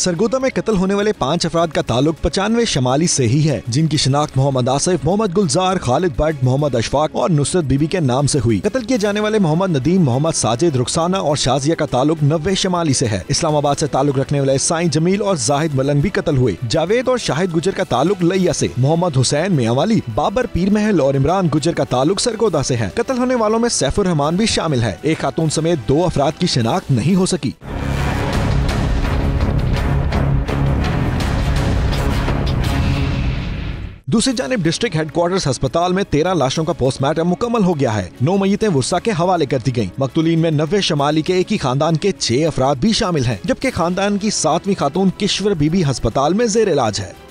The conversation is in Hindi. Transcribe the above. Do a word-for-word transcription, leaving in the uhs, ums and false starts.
सरगोदा में कत्ल होने वाले पाँच अफराद का ताल्लुक पचानवे शमाली से ही है, जिनकी शिनाख्त मोहम्मद आसिफ, मोहम्मद गुलजार, खालिद भट्ट, मोहम्मद अशफाक और नुसरत बीबी के नाम से हुई। कत्ल किए जाने वाले मोहम्मद नदीम, मोहम्मद साजिद, रुकसाना और शाजिया का ताल्लुक नब्बे शमाली से है। इस्लामाबाद से ताल्लुक रखने वाले साई जमील और जाहिद मलंग भी कत्ल हुए। जावेद और शाहिद गुजर का ताल्लुक लैया से, मोहम्मद हुसैन मियावाली, बाबर पीर महल और इमरान गुजर का ताल्लुक सरगोदा से है। कत्ल होने वालों में सैफुर रहमान भी शामिल है। एक खातून समेत दो अफराद की शिनाख्त नहीं हो सकी। दूसरी जानिब डिस्ट्रिक्ट हेडक्वार्टर्स अस्पताल में तेरह लाशों का पोस्टमार्टम मुकम्मल हो गया है। नौ मयतें वुस्सा के हवाले कर दी गयी। मकतुलीन में नब्बे शमाली के एक ही खानदान के छह अफराद भी शामिल हैं, जबकि खानदान की सातवीं खातून किश्वर बीबी अस्पताल में जेर इलाज है।